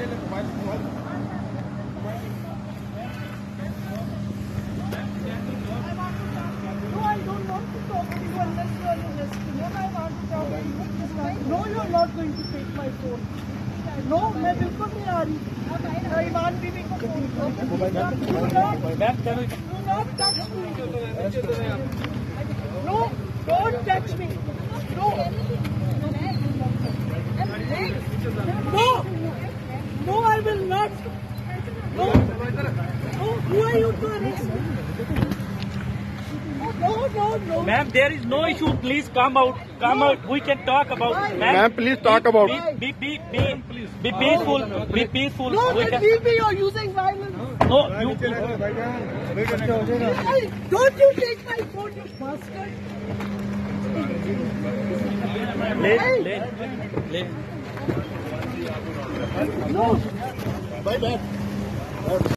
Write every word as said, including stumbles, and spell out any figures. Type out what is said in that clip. No, you are not going to take my phone. No, मैं बिल्कुल नहीं आ रही. ईमान बीवी को फोन करो. Do not touch me. No, don't touch me. No. No. No, I will not. No. No, who are you to arrest me? No, no, no. Ma'am, there is no issue. Please come out. Come out. We can talk about. Ma'am, please talk about. Be be be be, be peaceful. Be peaceful. No, but you be you're using violence. No, you. Don't you take my phone, you bastard. Let let let. No. Bye bye.